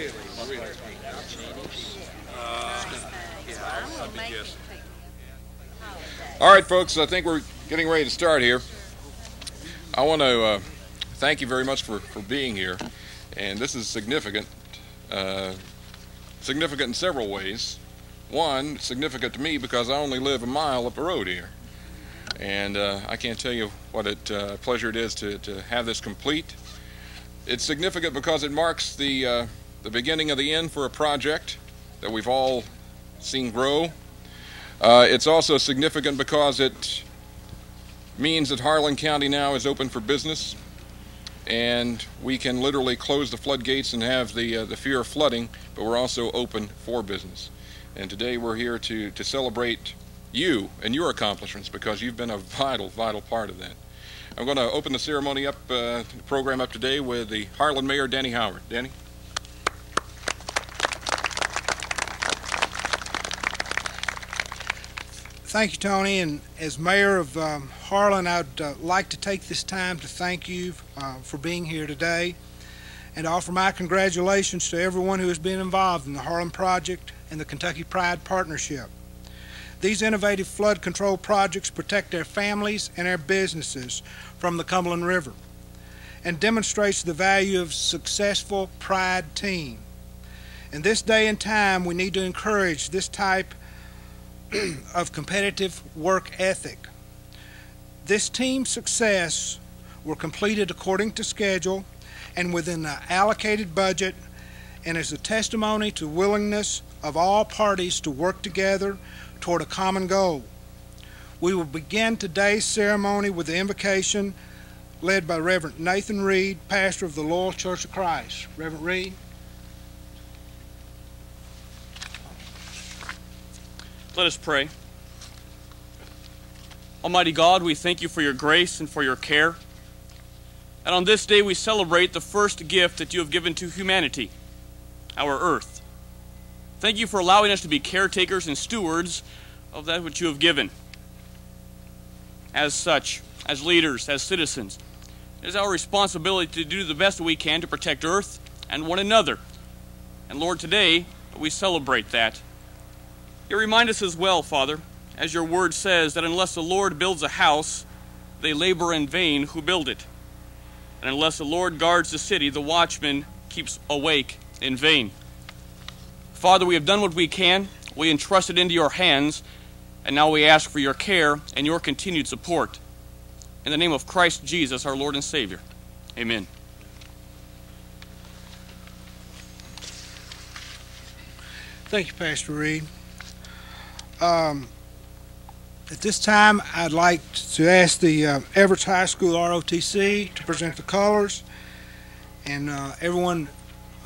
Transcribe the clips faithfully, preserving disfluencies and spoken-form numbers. really, really not changed. Uh, yeah, I would be guessing. All right, folks, I think we're getting ready to start here. I want to uh, thank you very much for, for being here. And this is significant, uh, significant in several ways. One, significant to me because I only live a mile up the road here. And uh, I can't tell you what a uh, pleasure it is to, to have this complete. It's significant because it marks the, uh, the beginning of the end for a project that we've all seen grow. Uh, it's also significant because it means that Harlan County now is open for business, and we can literally close the floodgates and have the, uh, the fear of flooding, but we're also open for business. And today we're here to, to celebrate you and your accomplishments, because you've been a vital, vital part of that. I'm going to open the ceremony up, uh, the program up today with the Harlan Mayor, Danny Howard. Danny? Thank you, Tony, and as mayor of um, Harlan, I'd uh, like to take this time to thank you uh, for being here today and offer my congratulations to everyone who has been involved in the Harlan Project and the Kentucky Pride Partnership. These innovative flood control projects protect our families and our businesses from the Cumberland River and demonstrates the value of successful Pride team. In this day and time, we need to encourage this type of competitive work ethic. This team's success were completed according to schedule and within the allocated budget, and is a testimony to willingness of all parties to work together toward a common goal. We will begin today's ceremony with the invocation led by Reverend Nathan Reed, pastor of the Loyal Church of Christ. Reverend Reed. Let us pray. Almighty God, we thank you for your grace and for your care. And on this day we celebrate the first gift that you have given to humanity, our earth. Thank you for allowing us to be caretakers and stewards of that which you have given. As such, as leaders, as citizens, it is our responsibility to do the best we can to protect earth and one another. And Lord, today we celebrate that. You remind us as well, Father, as your word says, that unless the Lord builds a house, they labor in vain who build it. And unless the Lord guards the city, the watchman keeps awake in vain. Father, we have done what we can. We entrust it into your hands, and now we ask for your care and your continued support. In the name of Christ Jesus, our Lord and Savior. Amen. Thank you, Pastor Reed. Um, at this time, I'd like to ask the uh, Everett High School R O T C to present the colors, and uh, everyone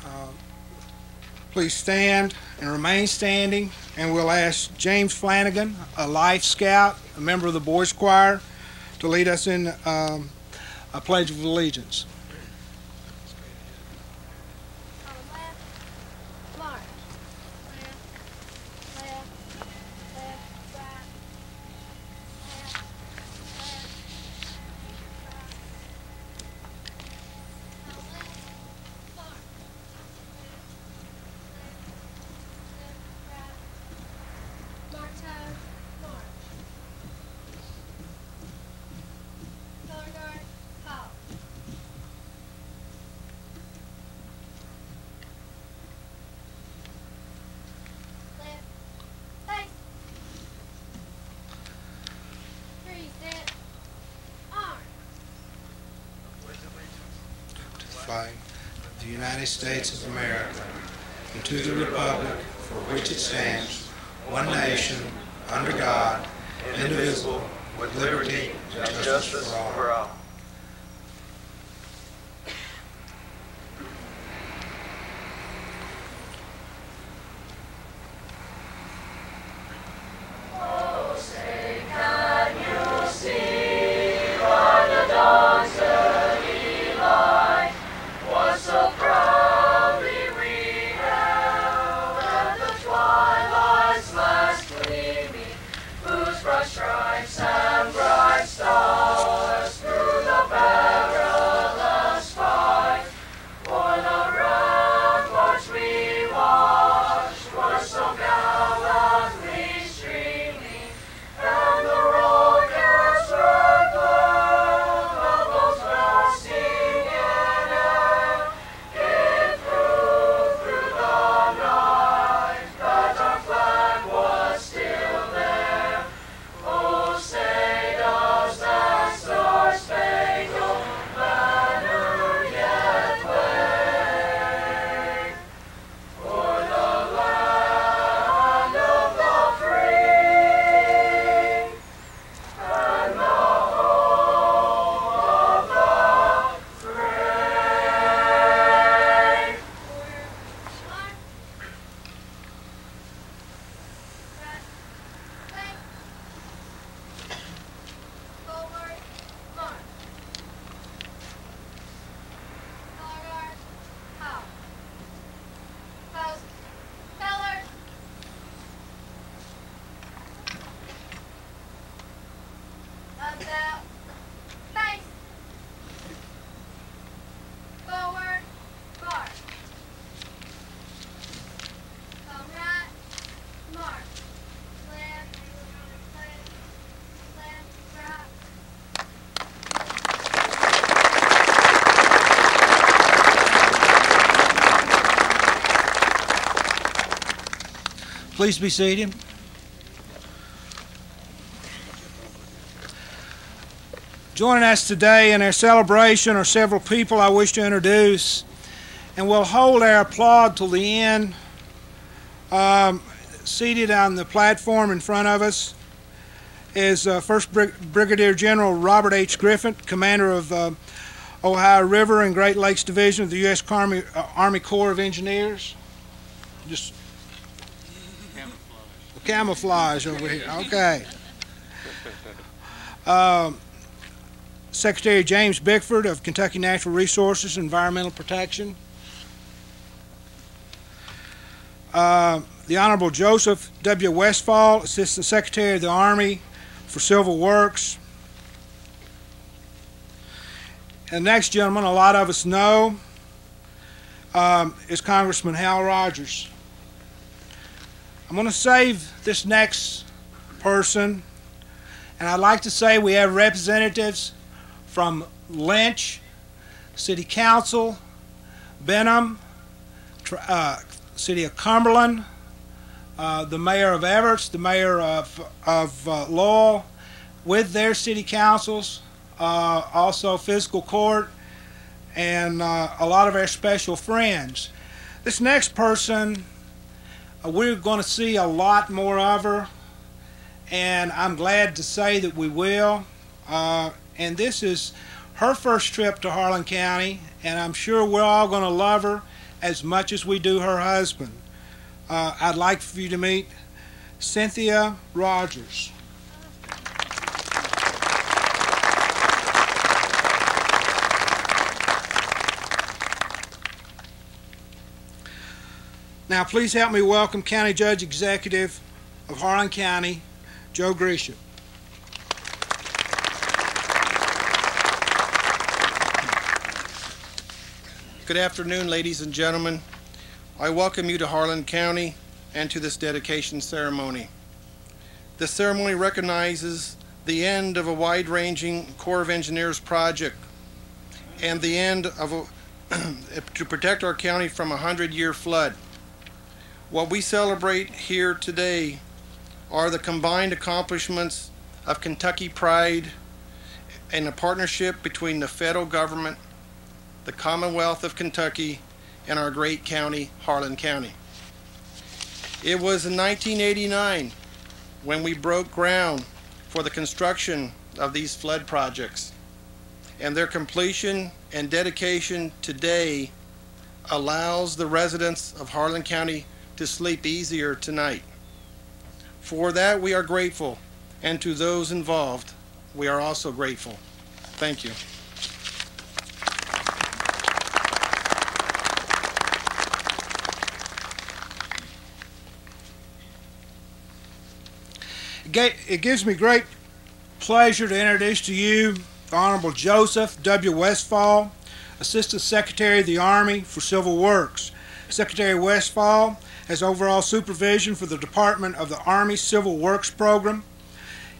uh, please stand and remain standing, and we'll ask James Flanagan, a life scout, a member of the boys choir, to lead us in um, a Pledge of Allegiance. The United States of America, and to the republic for which it stands, one nation, under God, indivisible, with liberty and justice for all. And bright stars through Please be seated. Joining us today in our celebration are several people I wish to introduce, and we'll hold our applaud till the end. Um, seated on the platform in front of us is uh, First Brig Brigadier General Robert H. Griffin, commander of uh, Ohio River and Great Lakes Division of the U S Army, uh, Army Corps of Engineers. Just camouflage. Camouflage over here. Okay. Um, Secretary James Bickford of Kentucky Natural Resources and Environmental Protection. Uh, the Honorable Joseph W. Westphal, Assistant Secretary of the Army for Civil Works. And the next gentleman, a lot of us know, um, is Congressman Hal Rogers. I'm going to save this next person, and I'd like to say we have representatives from Lynch, City Council, Benham, uh, City of Cumberland, uh, the Mayor of Evarts, the Mayor of, of uh, Loyal, with their City Councils, uh, also Fiscal Court, and uh, a lot of our special friends. This next person, uh, we're going to see a lot more of her, and I'm glad to say that we will. Uh, And this is her first trip to Harlan County, and I'm sure we're all going to love her as much as we do her husband. Uh, I'd like for you to meet Cynthia Rogers. Now, please help me welcome County Judge Executive of Harlan County, Joe Grisham. Good afternoon, ladies and gentlemen. I welcome you to Harlan County and to this dedication ceremony. This ceremony recognizes the end of a wide-ranging Corps of Engineers project and the end of a to protect our county from a hundred-year flood. What we celebrate here today are the combined accomplishments of Kentucky Pride and the partnership between the federal government, the Commonwealth of Kentucky, and our great county, Harlan County. It was in nineteen eighty-nine when we broke ground for the construction of these flood projects, and their completion and dedication today allows the residents of Harlan County to sleep easier tonight. For that, we are grateful, and to those involved, we are also grateful. Thank you. It gives me great pleasure to introduce to you the Honorable Joseph W. Westphal, Assistant Secretary of the Army for Civil Works. Secretary Westphal has overall supervision for the Department of the Army Civil Works Program.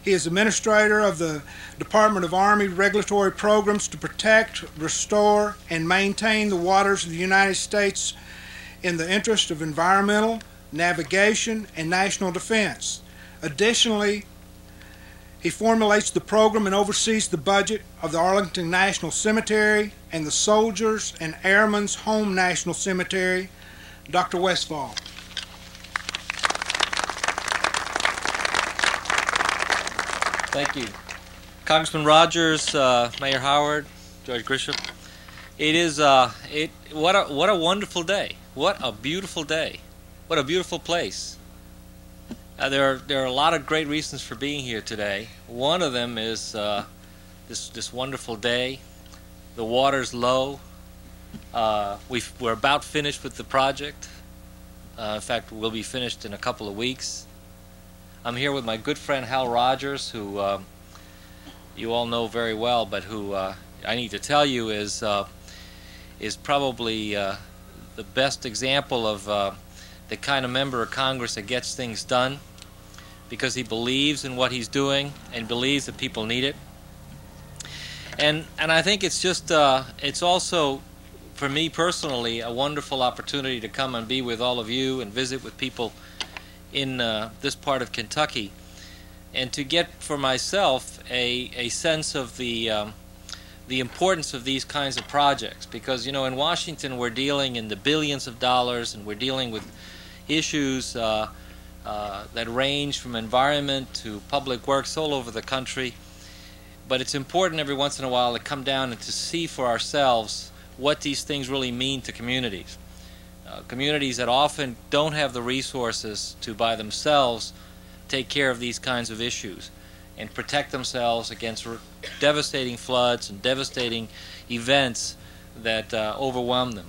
He is Administrator of the Department of Army Regulatory Programs to protect, restore, and maintain the waters of the United States in the interest of environmental, navigation, and national defense. Additionally, he formulates the program and oversees the budget of the Arlington National Cemetery and the Soldiers and Airmen's Home National Cemetery. Doctor Westphal. Thank you. Congressman Rogers, uh, Mayor Howard, Judge Grisham. It is uh, it what a what a wonderful day. What a beautiful day. What a beautiful place. Uh, there are there are a lot of great reasons for being here today. One of them is uh, this this wonderful day. The water's low. Uh, we've, we're about finished with the project. Uh, in fact, we'll be finished in a couple of weeks. I'm here with my good friend Hal Rogers, who uh, you all know very well, but who uh, I need to tell you is uh, is probably uh, the best example of. Uh, the kind of member of Congress that gets things done because he believes in what he's doing and believes that people need it. And and I think it's just, uh, it's also, for me personally, a wonderful opportunity to come and be with all of you and visit with people in uh, this part of Kentucky, and to get for myself a, a sense of the, um, the importance of these kinds of projects. Because, you know, in Washington we're dealing in the billions of dollars, and we're dealing with issues uh, uh, that range from environment to public works all over the country. But it's important every once in a while to come down and to see for ourselves what these things really mean to communities. Uh, communities that often don't have the resources to by themselves take care of these kinds of issues and protect themselves against devastating floods and devastating events that uh, overwhelm them.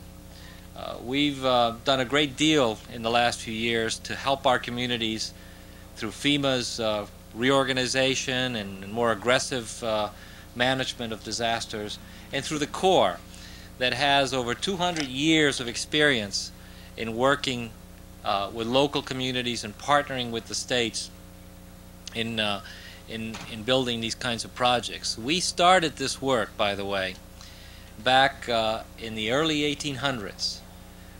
Uh, we've uh, done a great deal in the last few years to help our communities through FEMA's uh, reorganization and more aggressive uh, management of disasters, and through the Corps that has over two hundred years of experience in working uh, with local communities and partnering with the states in, uh, in, in building these kinds of projects. We started this work, by the way, back uh, in the early eighteen hundreds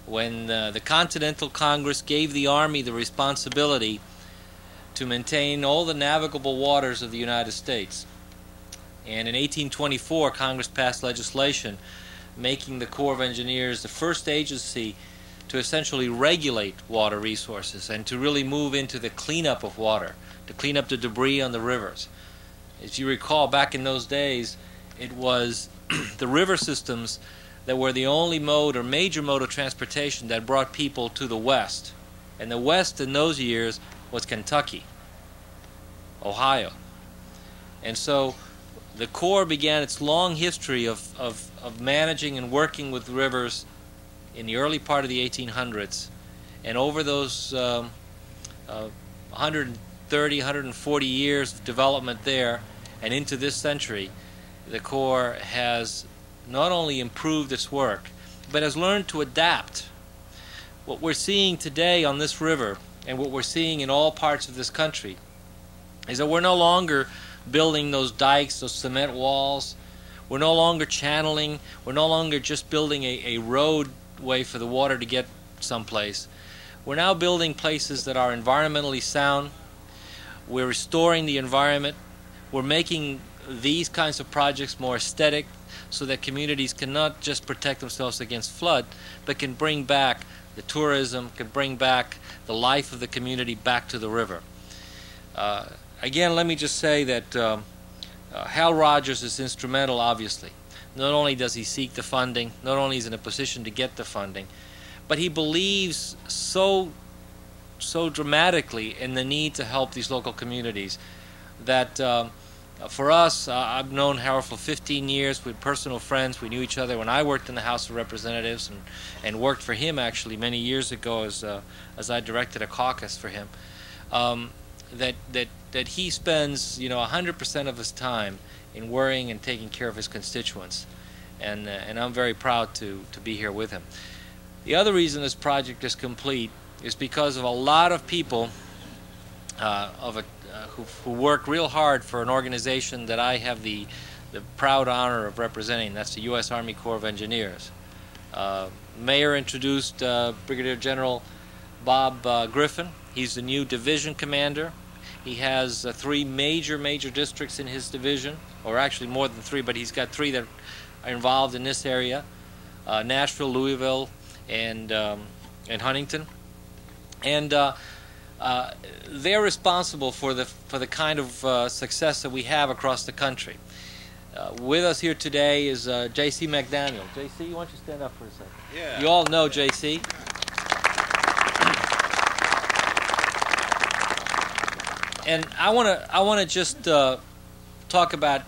when uh, the Continental Congress gave the Army the responsibility to maintain all the navigable waters of the United States. And in eighteen twenty-four, Congress passed legislation making the Corps of Engineers the first agency to essentially regulate water resources and to really move into the cleanup of water, to clean up the debris on the rivers. As you recall, back in those days, it was the river systems that were the only mode or major mode of transportation that brought people to the West. And the West in those years was Kentucky, Ohio. And so the Corps began its long history of, of, of managing and working with rivers in the early part of the eighteen hundreds. And over those um, uh, one hundred thirty, one hundred forty years of development there and into this century, the Corps has not only improved its work, but has learned to adapt. What we're seeing today on this river and what we're seeing in all parts of this country is that we're no longer building those dikes, those cement walls. We're no longer channeling. We're no longer just building a, a roadway for the water to get someplace. We're now building places that are environmentally sound. We're restoring the environment. We're making these kinds of projects more aesthetic so that communities can not just protect themselves against flood, but can bring back the tourism, can bring back the life of the community back to the river. Uh, Again, let me just say that um, uh, Hal Rogers is instrumental, obviously. Not only does he seek the funding, not only is he in a position to get the funding, but he believes so, so dramatically in the need to help these local communities that um, for us, uh, I've known Hal for fifteen years. We're personal friends. We knew each other when I worked in the House of Representatives and, and worked for him, actually, many years ago as, uh, as I directed a caucus for him. Um, that, that that he spends, you know, one hundred percent of his time in worrying and taking care of his constituents. And, uh, and I'm very proud to, to be here with him. The other reason this project is complete is because of a lot of people uh, of a, uh, who, who work real hard for an organization that I have the, the proud honor of representing. That's the U S Army Corps of Engineers. Uh, Mayor introduced uh, Brigadier General Bob uh, Griffin. He's the new division commander. He has uh, three major, major districts in his division, or actually more than three, but he's got three that are involved in this area, uh, Nashville, Louisville, and, um, and Huntington. And uh, uh, they're responsible for the, for the kind of uh, success that we have across the country. Uh, with us here today is uh, J C McDaniel. J C, why don't you stand up for a second? Yeah. You all know J C. And I want to I want to just uh, talk about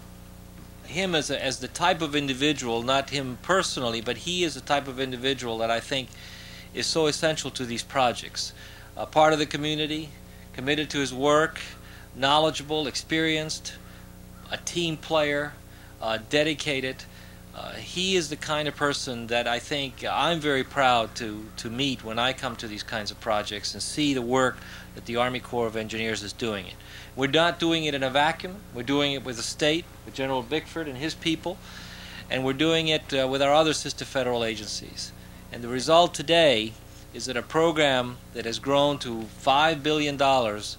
him as a, as the type of individual, not him personally, but he is a type of individual that I think is so essential to these projects. A part of the community, committed to his work, knowledgeable, experienced, a team player, uh, dedicated. Uh, he is the kind of person that I think I'm very proud to, to meet when I come to these kinds of projects and see the work that the Army Corps of Engineers is doing. It. We're not doing it in a vacuum. We're doing it with the state, with General Bickford and his people, and we're doing it uh, with our other sister federal agencies. And the result today is that a program that has grown to five billion dollars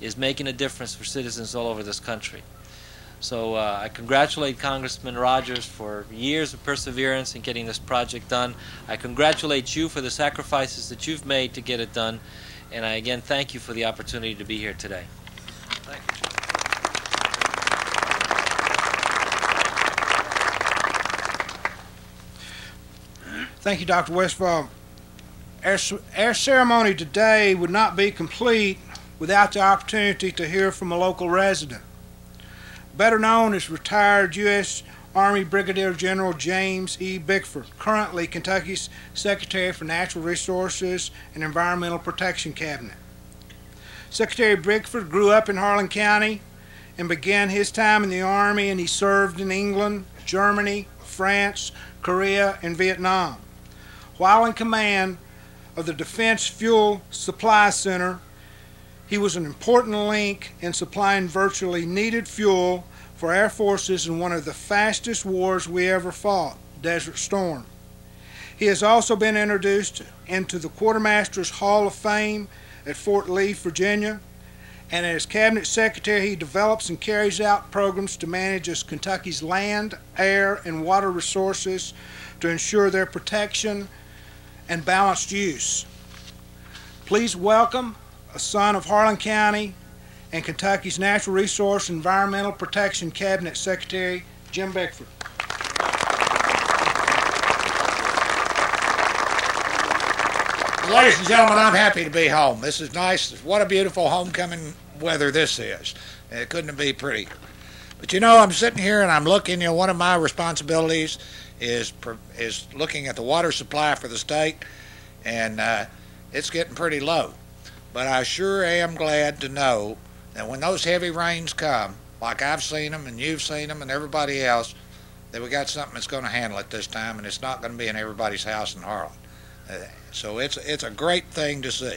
is making a difference for citizens all over this country. So uh, I congratulate Congressman Rogers for years of perseverance in getting this project done. I congratulate you for the sacrifices that you've made to get it done. And I again thank you for the opportunity to be here today. Thank you. Thank you, Doctor Westphal. Our, our ceremony today would not be complete without the opportunity to hear from a local resident. Better known as retired U S Army Brigadier General James E. Bickford, currently Kentucky's Secretary for Natural Resources and Environmental Protection Cabinet. Secretary Bickford grew up in Harlan County and began his time in the Army, and he served in England, Germany, France, Korea, and Vietnam. While in command of the Defense Fuel Supply Center, he was an important link in supplying virtually needed fuel for our forces in one of the fastest wars we ever fought, Desert Storm. He has also been introduced into the Quartermaster's Hall of Fame at Fort Lee, Virginia, and as Cabinet Secretary, he develops and carries out programs to manage as Kentucky's land, air, and water resources to ensure their protection and balanced use. Please welcome a son of Harlan County and Kentucky's Natural Resource and Environmental Protection Cabinet Secretary, Jim Bickford. Ladies and gentlemen, I'm happy to be home. This is nice. What a beautiful homecoming weather this is. It couldn't be prettier. But you know, I'm sitting here and I'm looking, you know, one of my responsibilities is, is looking at the water supply for the state, and uh, it's getting pretty low. But I sure am glad to know that when those heavy rains come, like I've seen them and you've seen them and everybody else, that we got something that's going to handle it this time, and it's not going to be in everybody's house in Harlan. Uh, so it's, it's a great thing to see.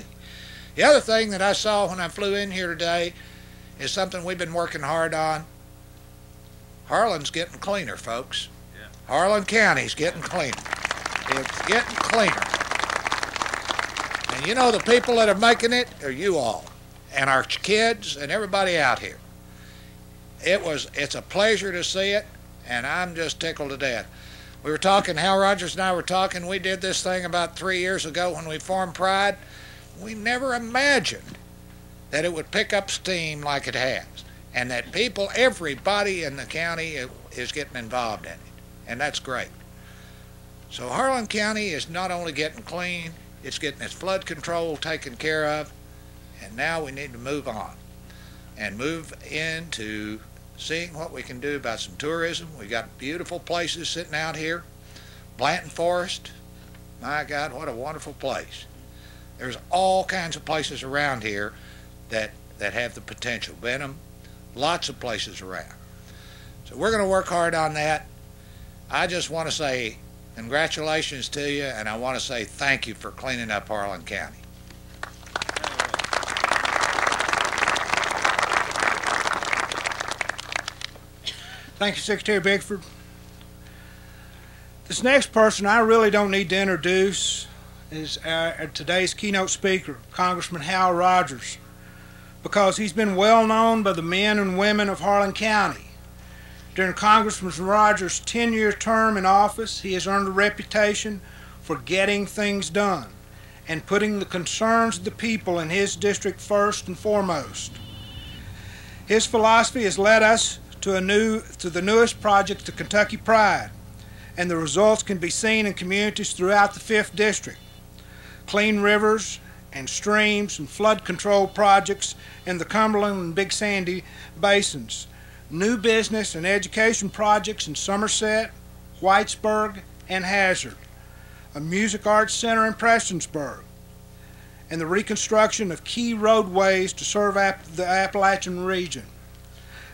The other thing that I saw when I flew in here today is something we've been working hard on. Harlan's getting cleaner, folks. Yeah. Harlan County's getting cleaner. It's getting cleaner. And you know, the people that are making it are you all, and our kids, and everybody out here. It was, it's a pleasure to see it, and I'm just tickled to death. We were talking, Hal Rogers and I were talking, we did this thing about three years ago when we formed Pride. We never imagined that it would pick up steam like it has, and that people, everybody in the county is getting involved in it, and that's great. So Harlan County is not only getting clean, it's getting its flood control taken care of, and now we need to move on and move into seeing what we can do about some tourism. We've got beautiful places sitting out here. Blanton Forest, my God, what a wonderful place. There's all kinds of places around here that, that have the potential. Benham, lots of places around. So we're going to work hard on that. I just want to say congratulations to you, and I want to say thank you for cleaning up Harlan County. Thank you, Secretary Bickford. This next person I really don't need to introduce is our, today's keynote speaker, Congressman Hal Rogers, because he's been well known by the men and women of Harlan County. During Congressman Rogers' ten-year term in office, he has earned a reputation for getting things done and putting the concerns of the people in his district first and foremost. His philosophy has led us to, a new, to the newest project, the Kentucky Pride, and the results can be seen in communities throughout the fifth District. Clean rivers and streams and flood control projects in the Cumberland and Big Sandy basins. New business and education projects in Somerset, Whitesburg, and Hazard, a music arts center in Prestonsburg, and the reconstruction of key roadways to serve the Appalachian region.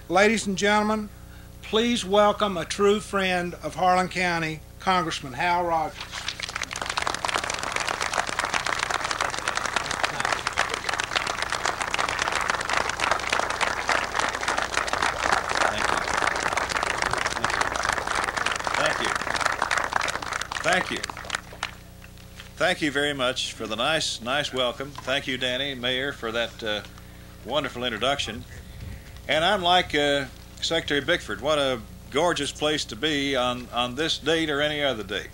Ladies and gentlemen, please welcome a true friend of Harlan County, Congressman Hal Rogers. Thank you. thank you very much for the nice, nice welcome. Thank you, Danny, Mayor, for that uh, wonderful introduction. And I'm like uh, Secretary Bickford, what a gorgeous place to be on, on this date or any other date.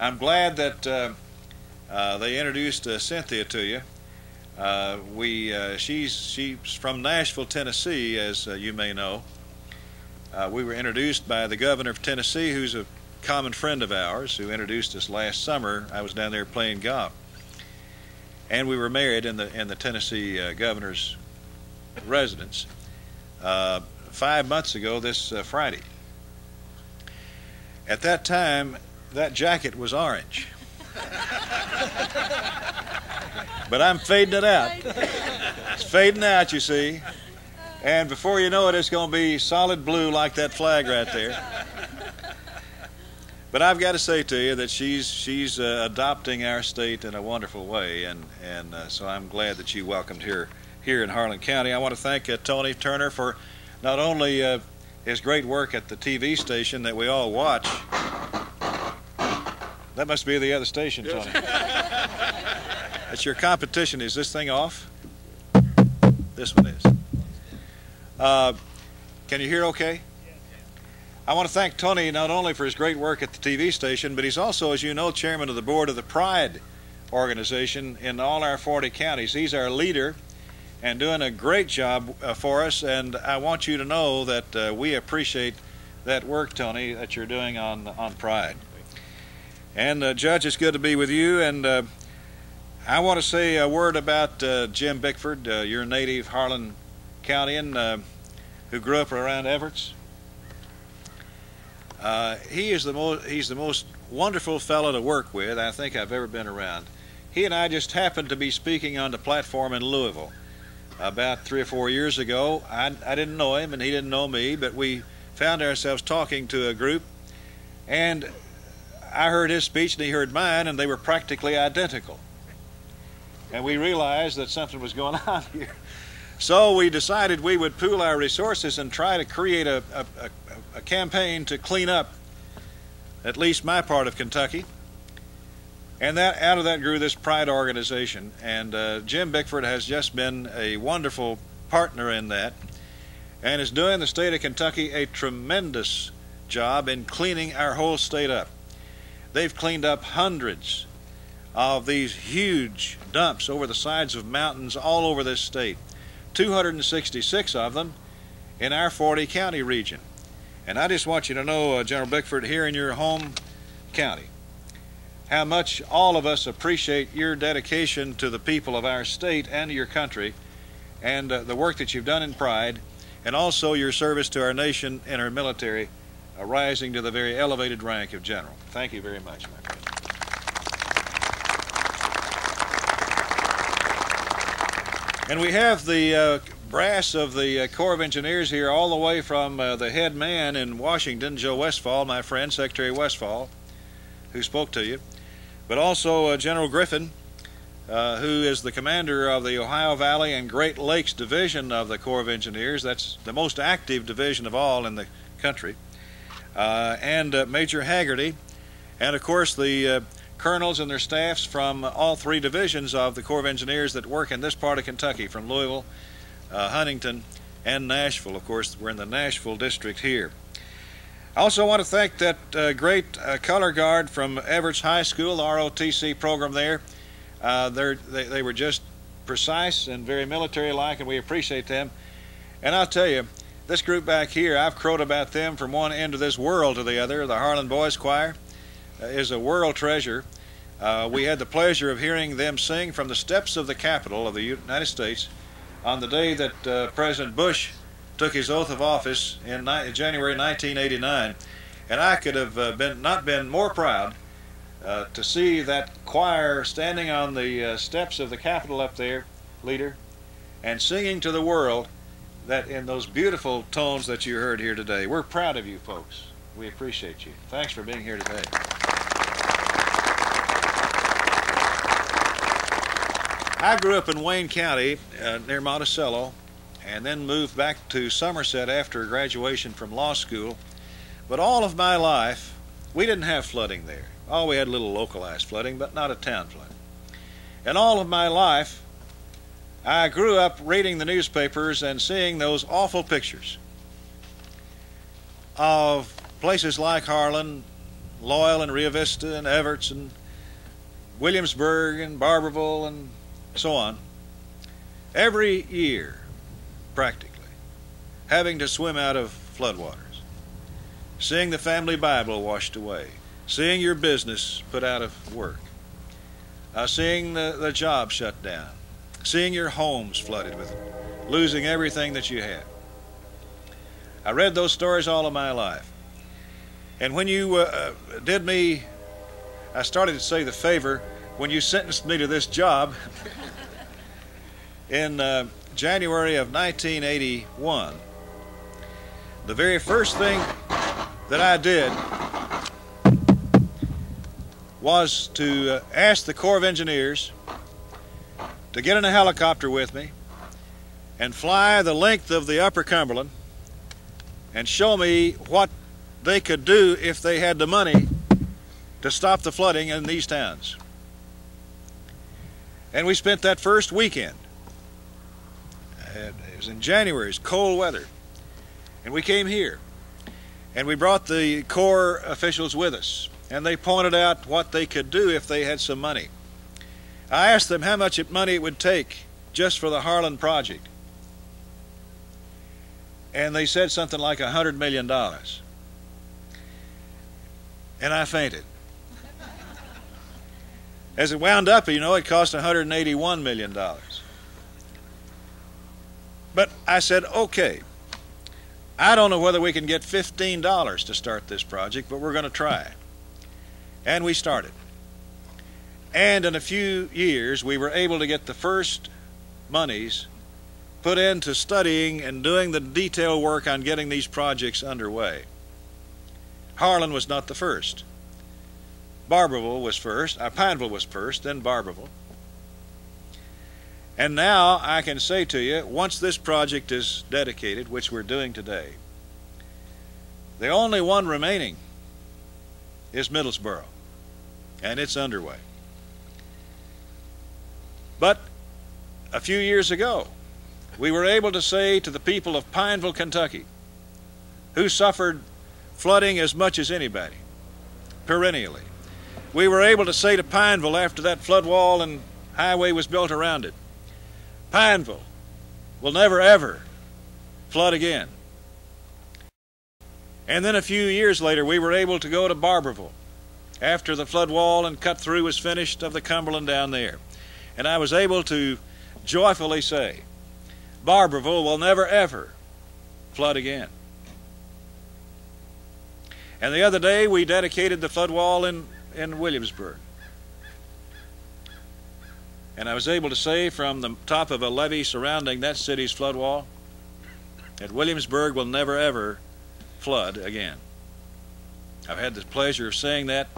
I'm glad that uh, uh, they introduced uh, Cynthia to you. Uh, we, uh, she's, she's from Nashville, Tennessee, as uh, you may know. Uh, we were introduced by the governor of Tennessee, who's a common friend of ours, who introduced us last summer. I was down there playing golf. And we were married in the, in the Tennessee uh, governor's residence uh, five months ago this uh, Friday. At that time, that jacket was orange. But I'm fading it out. It's fading out, you see. And before you know it, it's going to be solid blue like that flag right there. But I've got to say to you that she's, she's uh, adopting our state in a wonderful way, and, and uh, so I'm glad that you welcomed her here in Harlan County. I want to thank uh, Tony Turner for not only uh, his great work at the T V station that we all watch. That must be the other station, Tony. That's your competition. Is this thing off? This one is. Uh, can you hear okay? I want to thank Tony not only for his great work at the T V station, but he's also, as you know, chairman of the board of the Pride organization in all our forty counties. He's our leader and doing a great job uh, for us, and I want you to know that uh, we appreciate that work, Tony, that you're doing on, on Pride. And, uh, Judge, it's good to be with you, and uh, I want to say a word about uh, Jim Bickford, uh, your native Harlan Countyan uh, who grew up around Evarts. Uh, he is the most he's the most wonderful fellow to work with I think I've ever been around. He and I just happened to be speaking on the platform in Louisville about three or four years ago. I, I didn't know him and he didn't know me, but we found ourselves talking to a group, and I heard his speech and he heard mine, and they were practically identical. And we realized that something was going on here. So we decided we would pool our resources and try to create a, a, a, a campaign to clean up at least my part of Kentucky. And that, out of that grew this Pride organization. And uh, Jim Bickford has just been a wonderful partner in that, and is doing the state of Kentucky a tremendous job in cleaning our whole state up. They've cleaned up hundreds of these huge dumps over the sides of mountains all over this state, two hundred sixty-six of them in our forty county region. And I just want you to know, uh, General Bickford, here in your home county, how much all of us appreciate your dedication to the people of our state and your country, and uh, the work that you've done in Pride, and also your service to our nation and our military, uh, rising to the very elevated rank of general. Thank you very much, my friend. And we have the uh, brass of the uh, Corps of Engineers here, all the way from uh, the head man in Washington, Joe Westphal, my friend, Secretary Westphal, who spoke to you, but also uh, General Griffin, uh, who is the commander of the Ohio Valley and Great Lakes Division of the Corps of Engineers. That's the most active division of all in the country. Uh, and uh, Major Haggerty, and of course the uh, colonels and their staffs from all three divisions of the Corps of Engineers that work in this part of Kentucky, from Louisville, uh, Huntington, and Nashville. Of course, we're in the Nashville district here. I also want to thank that uh, great uh, color guard from Everett High School, the R O T C program there. Uh, they, they were just precise and very military-like, and we appreciate them. And I'll tell you, this group back here, I've crowed about them from one end of this world to the other. The Harlan Boys Choir is a world treasure. Uh, we had the pleasure of hearing them sing from the steps of the Capitol of the United States on the day that uh, President Bush took his oath of office in January nineteen eighty-nine. And I could have uh, been, not been more proud uh, to see that choir standing on the uh, steps of the Capitol up there, leader, and singing to the world that in those beautiful tones that you heard here today. We're proud of you folks. We appreciate you. Thanks for being here today. I grew up in Wayne County, uh, near Monticello, and then moved back to Somerset after graduation from law school. But all of my life, we didn't have flooding there. Oh, we had a little localized flooding, but not a town flood. And all of my life, I grew up reading the newspapers and seeing those awful pictures of places like Harlan, Loyal, and Rio Vista, and Evarts, and Williamsburg, and Barbourville, and so on, every year, practically, having to swim out of floodwaters, seeing the family Bible washed away, seeing your business put out of work, uh, seeing the, the job shut down, seeing your homes flooded with it, losing everything that you had. I read those stories all of my life. And when you uh, did me, I started to say the favor, when you sentenced me to this job in uh, January of nineteen eighty-one, the very first thing that I did was to uh, ask the Corps of Engineers to get in a helicopter with me and fly the length of the Upper Cumberland and show me what they could do if they had the money to stop the flooding in these towns. And we spent that first weekend. It was in January, it was cold weather. And we came here, and we brought the Corps officials with us, and they pointed out what they could do if they had some money. I asked them how much money it would take just for the Harlan project. And they said something like a hundred million dollars. And I fainted. As it wound up, you know, it cost one hundred eighty-one million dollars. But I said, okay, I don't know whether we can get fifteen dollars to start this project, but we're going to try. And we started. And in a few years, we were able to get the first monies put into studying and doing the detail work on getting these projects underway. Harlan was not the first. Barbourville was first. Uh, Pineville was first, then Barbourville. And now I can say to you, once this project is dedicated, which we're doing today, the only one remaining is Middlesboro, and it's underway. But a few years ago, we were able to say to the people of Pineville, Kentucky, who suffered flooding as much as anybody, perennially, we were able to say to Pineville after that flood wall and highway was built around it, Pineville will never ever flood again. And then a few years later, we were able to go to Barbourville after the flood wall and cut through was finished of the Cumberland down there. And I was able to joyfully say, Barbourville will never ever flood again. And the other day we dedicated the flood wall in, in Williamsburg. And I was able to say from the top of a levee surrounding that city's flood wall that Williamsburg will never ever flood again. I've had the pleasure of saying that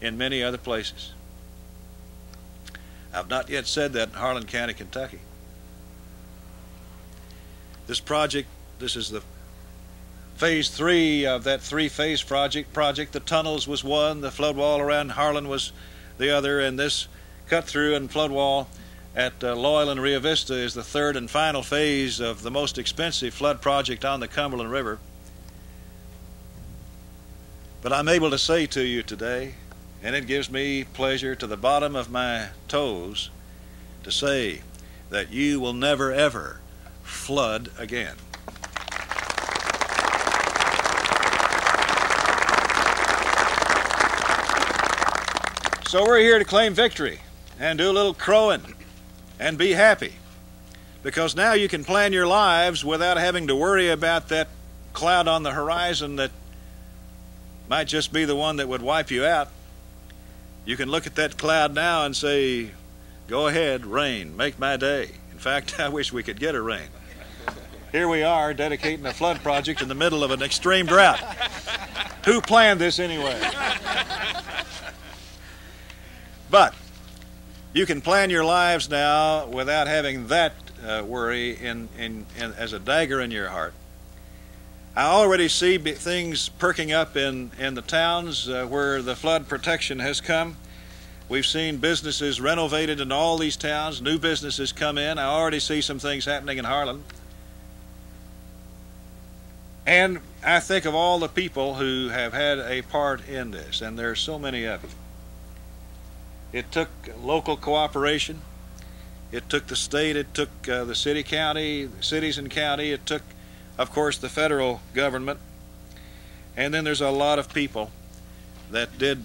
in many other places. I've not yet said that in Harlan County, Kentucky. This project, this is the phase three of that three-phase project. Project, the tunnels was one, the flood wall around Harlan was the other, and this cut-through and flood wall at uh, Loyal and Rio Vista is the third and final phase of the most expensive flood project on the Cumberland River. But I'm able to say to you today, and it gives me pleasure to the bottom of my toes to say that you will never, ever flood again. So we're here to claim victory and do a little crowing and be happy, because now you can plan your lives without having to worry about that cloud on the horizon that might just be the one that would wipe you out. You can look at that cloud now and say, go ahead, rain, make my day. In fact, I wish we could get a rain. Here we are dedicating a flood project in the middle of an extreme drought. Who planned this anyway? But you can plan your lives now without having that uh, worry in, in, in, as a dagger in your heart. I already see things perking up in, in the towns uh, where the flood protection has come. We've seen businesses renovated in all these towns, new businesses come in. I already see some things happening in Harlan. And I think of all the people who have had a part in this, and there are so many of you. It took local cooperation. It took the state, it took uh, the city, county, cities and county, it took, of course, the federal government. And then there's a lot of people that did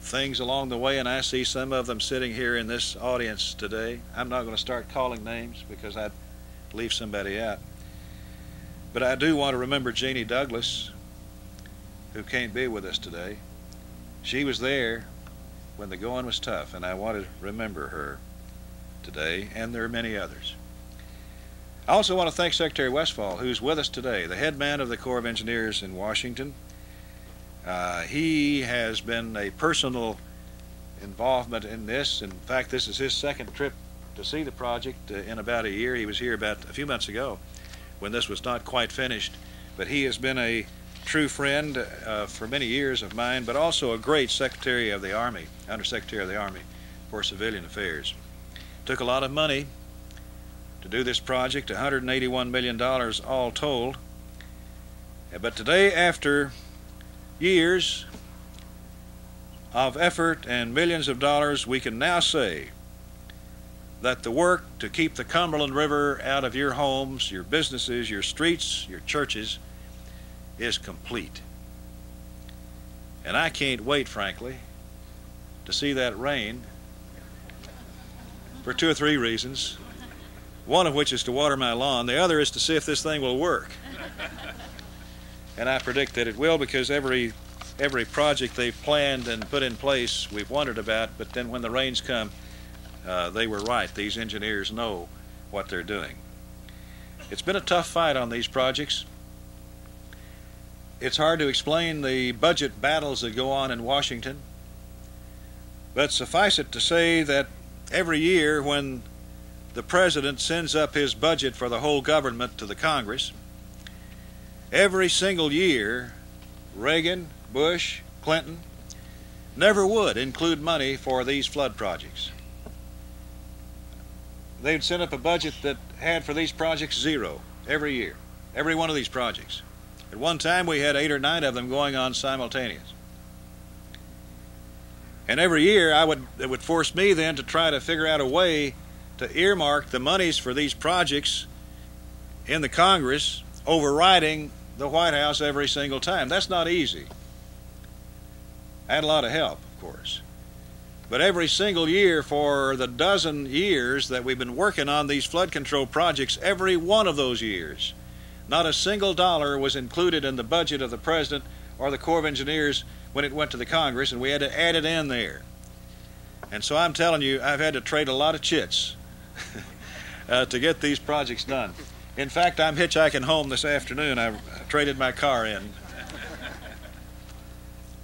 things along the way, and I see some of them sitting here in this audience today. I'm not going to start calling names because I'd leave somebody out. But I do want to remember Jeannie Douglas, who can't be with us today. She was there when the going was tough, and I want to remember her today, and there are many others. I also want to thank Secretary Westphal, who's with us today, the head man of the Corps of Engineers in Washington. Uh, he has been a personal involvement in this. In fact, this is his second trip to see the project uh, in about a year. He was here about a few months ago when this was not quite finished, but he has been a true friend uh, for many years of mine, but also a great Secretary of the Army, Undersecretary of the Army for Civilian Affairs. Took a lot of money to do this project, one hundred eighty-one million dollars all told. But today, after years of effort and millions of dollars, we can now say that the work to keep the Cumberland River out of your homes, your businesses, your streets, your churches is complete. And I can't wait, frankly, to see that rain for two or three reasons, one of which is to water my lawn, the other is to see if this thing will work. And I predict that it will, because every every project they've planned and put in place we've wondered about, but then when the rains come, uh, they were right. These engineers know what they're doing. It's been a tough fight on these projects. It's hard to explain the budget battles that go on in Washington, but suffice it to say that every year when the president sends up his budget for the whole government to the Congress, every single year Reagan, Bush, Clinton never would include money for these flood projects. They'd send up a budget that had for these projects zero every year, every one of these projects. At one time we had eight or nine of them going on simultaneous. And every year I would, it would force me then to try to figure out a way to earmark the monies for these projects in the Congress, overriding the White House every single time. That's not easy. I had a lot of help, of course. But every single year for the dozen years that we've been working on these flood control projects, every one of those years, not a single dollar was included in the budget of the President or the Corps of Engineers when it went to the Congress, and we had to add it in there. And so I'm telling you, I've had to trade a lot of chits uh, to get these projects done. In fact, I'm hitchhiking home this afternoon. I traded my car in.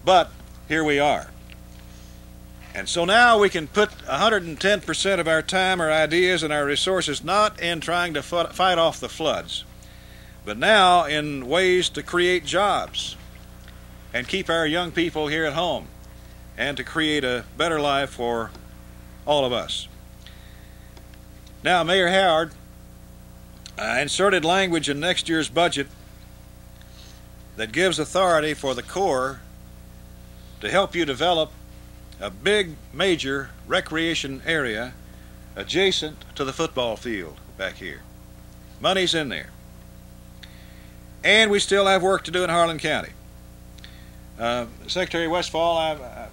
But here we are. And so now we can put one hundred ten percent of our time, our ideas, and our resources not in trying to fight off the floods, but now in ways to create jobs and keep our young people here at home and to create a better life for all of us. Now, Mayor Howard uh, inserted language in next year's budget that gives authority for the Corps to help you develop a big, major recreation area adjacent to the football field back here. Money's in there. And we still have work to do in Harlan County. Uh, Secretary Westphal, I, I,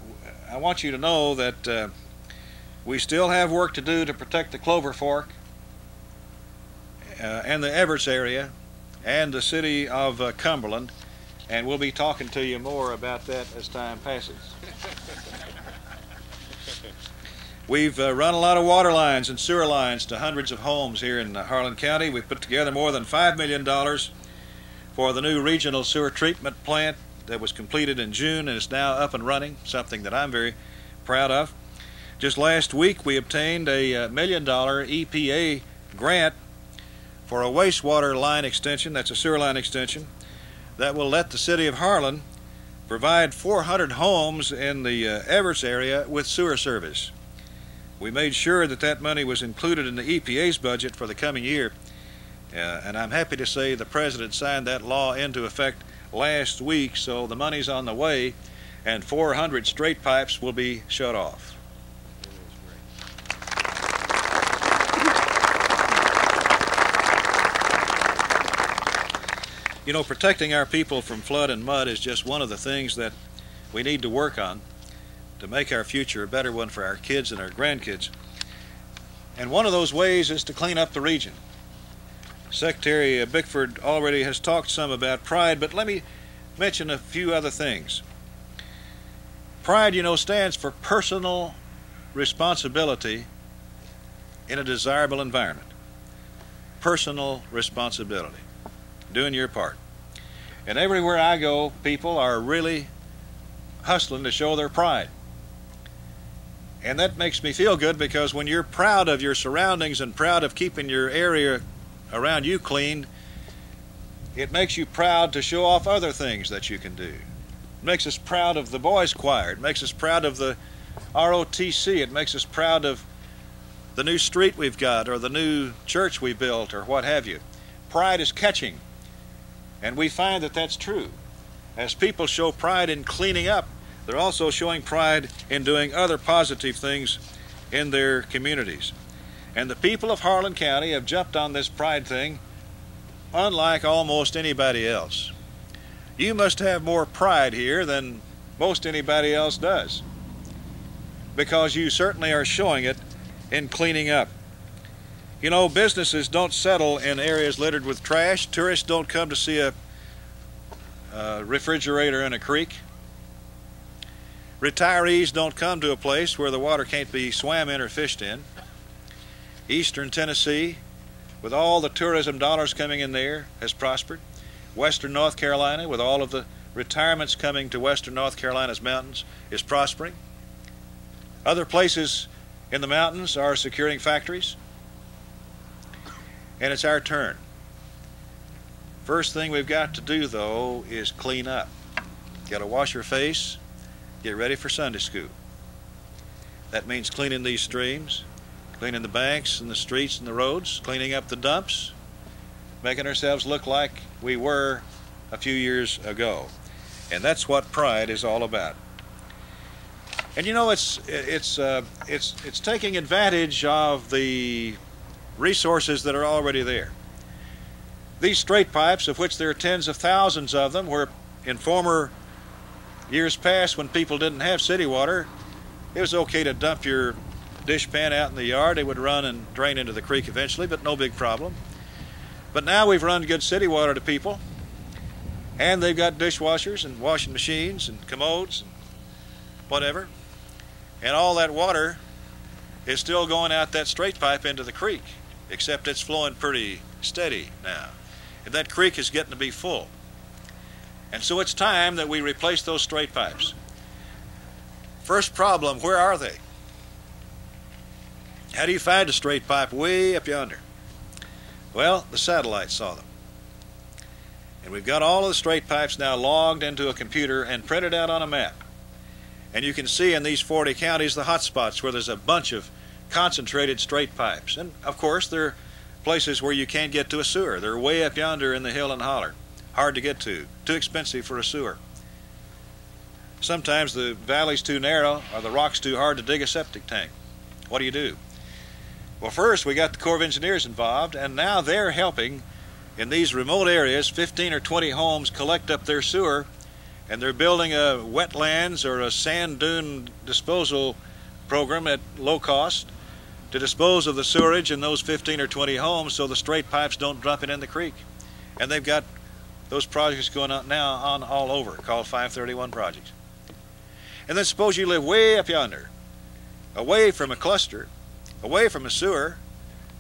I want you to know that uh, we still have work to do to protect the Clover Fork uh, and the Evarts area and the city of uh, Cumberland, and we'll be talking to you more about that as time passes. We've uh, run a lot of water lines and sewer lines to hundreds of homes here in uh, Harlan County. We've put together more than five million dollars for the new regional sewer treatment plant that was completed in June and is now up and running, something that I'm very proud of. Just last week we obtained a million dollar E P A grant for a wastewater line extension, that's a sewer line extension, that will let the city of Harlan provide four hundred homes in the uh, Evarts area with sewer service. We made sure that that money was included in the E P A's budget for the coming year, uh, and I'm happy to say the president signed that law into effect last week, so the money's on the way, and four hundred straight pipes will be shut off. You know, protecting our people from flood and mud is just one of the things that we need to work on to make our future a better one for our kids and our grandkids. And one of those ways is to clean up the region. Secretary Bickford already has talked some about Pride, but let me mention a few other things. Pride, you know, stands for personal responsibility in a desirable environment. Personal responsibility. Doing your part. And everywhere I go, people are really hustling to show their pride. And that makes me feel good, because when you're proud of your surroundings and proud of keeping your area around you clean, it makes you proud to show off other things that you can do. It makes us proud of the boys' choir. It makes us proud of the R O T C. It makes us proud of the new street we've got or the new church we built or what have you. Pride is catching. And we find that that's true. As people show pride in cleaning up, they're also showing pride in doing other positive things in their communities. And the people of Harlan County have jumped on this pride thing unlike almost anybody else. You must have more pride here than most anybody else does, because you certainly are showing it in cleaning up. You know, businesses don't settle in areas littered with trash. Tourists don't come to see a, a refrigerator in a creek. Retirees don't come to a place where the water can't be swam in or fished in. Eastern Tennessee, with all the tourism dollars coming in there, has prospered. Western North Carolina, with all of the retirements coming to Western North Carolina's mountains, is prospering. Other places in the mountains are securing factories. And it's our turn. First thing we've got to do, though, is clean up. Got to wash your face, get ready for Sunday school. That means cleaning these streams, cleaning the banks and the streets and the roads, cleaning up the dumps, making ourselves look like we were a few years ago. And that's what pride is all about. And you know, it's it's uh, it's it's taking advantage of the resources that are already there. These straight pipes, of which there are tens of thousands of them, where in former years past, when people didn't have city water, it was okay to dump your dishpan out in the yard. It would run and drain into the creek eventually, but no big problem. But now we've run good city water to people, and they've got dishwashers and washing machines and commodes and whatever, and all that water is still going out that straight pipe into the creek, except it's flowing pretty steady now. And that creek is getting to be full. And so it's time that we replace those straight pipes. First problem, where are they? How do you find a straight pipe way up yonder? Well, the satellite saw them. And we've got all of the straight pipes now logged into a computer and printed out on a map. And you can see in these forty counties the hot spots where there's a bunch of concentrated straight pipes. And of course, there are places where you can't get to a sewer. They're way up yonder in the hill and holler. Hard to get to, too expensive for a sewer. Sometimes the valley's too narrow or the rock's too hard to dig a septic tank. What do you do? Well, first we got the Corps of Engineers involved, and now they're helping in these remote areas. fifteen or twenty homes collect up their sewer, and they're building a wetlands or a sand dune disposal program at low cost to dispose of the sewerage in those fifteen or twenty homes so the straight pipes don't dump it in the creek. And they've got those projects going on now on all over, called five thirty-one projects. And then suppose you live way up yonder, away from a cluster, away from a sewer,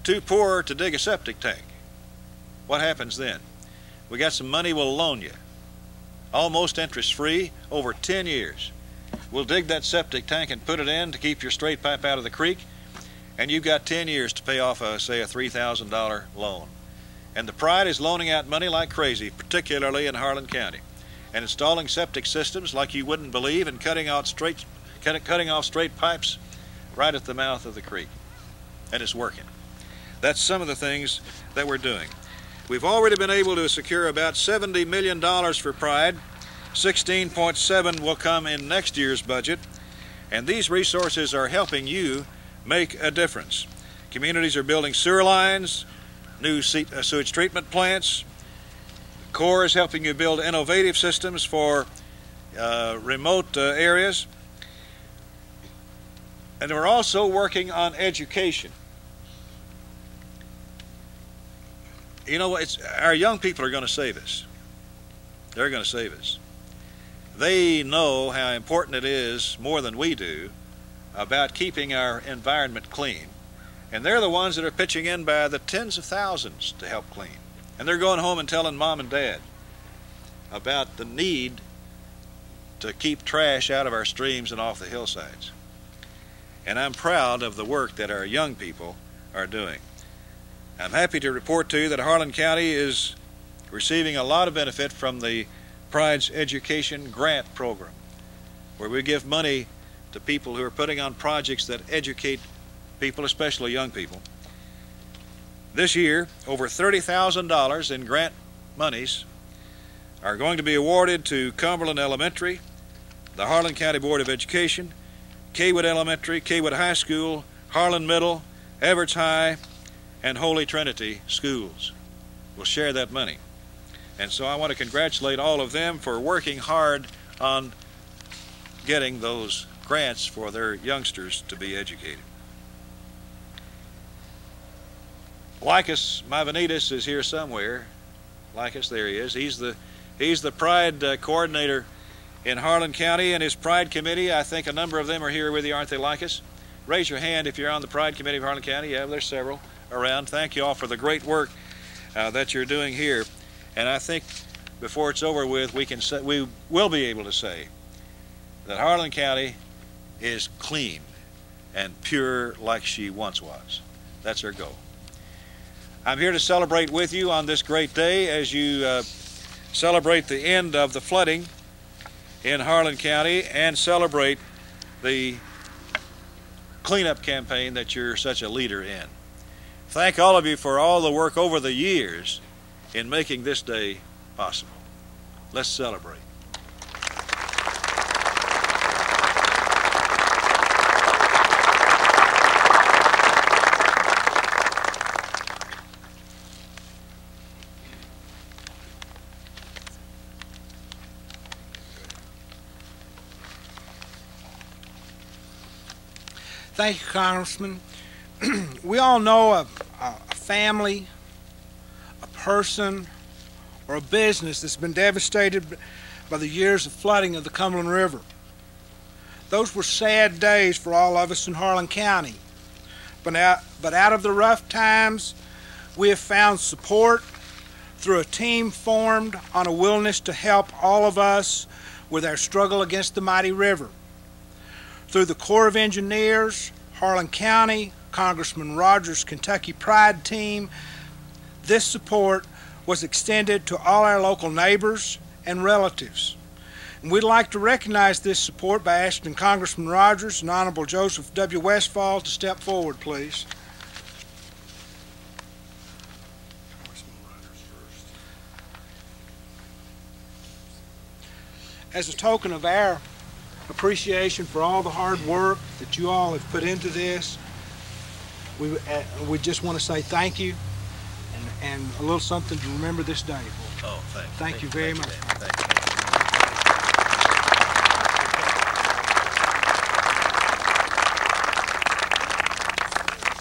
too poor to dig a septic tank. What happens then? We got some money we'll loan you, almost interest-free, over ten years. We'll dig that septic tank and put it in to keep your straight pipe out of the creek, and you've got ten years to pay off, a, say, a three thousand dollar loan. And the Pride is loaning out money like crazy, particularly in Harlan County, and installing septic systems like you wouldn't believe, and cutting out straight, cutting off straight pipes right at the mouth of the creek. And it's working. That's some of the things that we're doing. We've already been able to secure about seventy million dollars for Pride. sixteen point seven will come in next year's budget, and these resources are helping you make a difference. Communities are building sewer lines, new sewage treatment plants. The Corps is helping you build innovative systems for uh, remote uh, areas. And we're also working on education. You know, it's, our young people are going to save us. They're going to save us. They know how important it is, more than we do, about keeping our environment clean. And they're the ones that are pitching in by the tens of thousands to help clean. And they're going home and telling mom and dad about the need to keep trash out of our streams and off the hillsides. And I'm proud of the work that our young people are doing. I'm happy to report to you that Harlan County is receiving a lot of benefit from the Pride's Education Grant Program, where we give money to people who are putting on projects that educate people, especially young people. This year, over thirty thousand dollars in grant monies are going to be awarded to Cumberland Elementary, the Harlan County Board of Education, Kaywood Elementary, Kaywood High School, Harlan Middle, Everett's High, and Holy Trinity schools. We'll share that money. And so I want to congratulate all of them for working hard on getting those grants for their youngsters to be educated. Lycus Mavanidis is here somewhere. Lycus, there he is. He's the, he's the Pride uh, coordinator in Harlan County and his Pride Committee. I think a number of them are here with you, aren't they, Lycus? Raise your hand if you're on the Pride Committee of Harlan County. Yeah, there's several around. Thank you all for the great work uh, that you're doing here. And I think before it's over with, we can say, we will be able to say that Harlan County is clean and pure like she once was. That's her goal. I'm here to celebrate with you on this great day as you uh, celebrate the end of the flooding in Harlan County and celebrate the cleanup campaign that you're such a leader in. Thank all of you for all the work over the years in making this day possible. Let's celebrate. Thank you, Congressman. We all know a, a family, a person, or a business that's been devastated by the years of flooding of the Cumberland River. Those were sad days for all of us in Harlan County. But out, but out of the rough times, we have found support through a team formed on a willingness to help all of us with our struggle against the mighty river. Through the Corps of Engineers, Harlan County, Congressman Rogers' Kentucky Pride team, this support was extended to all our local neighbors and relatives. And we'd like to recognize this support by asking Congressman Rogers and Honorable Joseph W. Westphal to step forward, please. Congressman Rogers first. As a token of our appreciation for all the hard work that you all have put into this, we, uh, we just want to say thank you and, and a little something to remember this day for. Oh, thank you. Thank you very much. Thank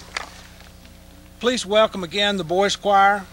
you. Please welcome again the boys' choir.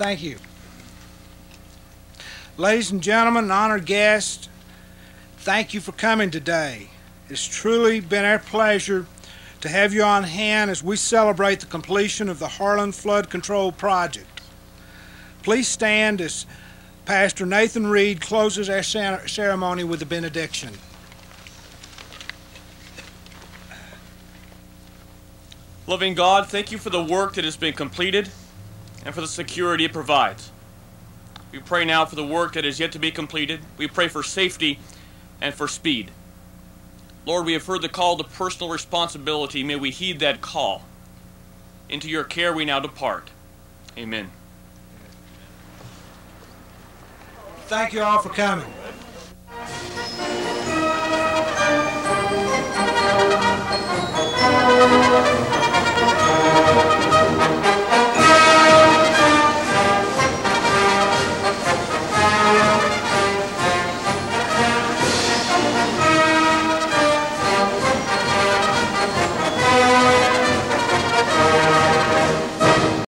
Thank you. Ladies and gentlemen, and honored guests, thank you for coming today. It's truly been our pleasure to have you on hand as we celebrate the completion of the Harlan Flood Control Project. Please stand as Pastor Nathan Reed closes our ceremony with a benediction. Loving God, thank you for the work that has been completed and for the security it provides. We pray now for the work that is yet to be completed. We pray for safety and for speed. Lord, we have heard the call to personal responsibility. May we heed that call. Into your care we now depart. Amen. Thank you all for coming.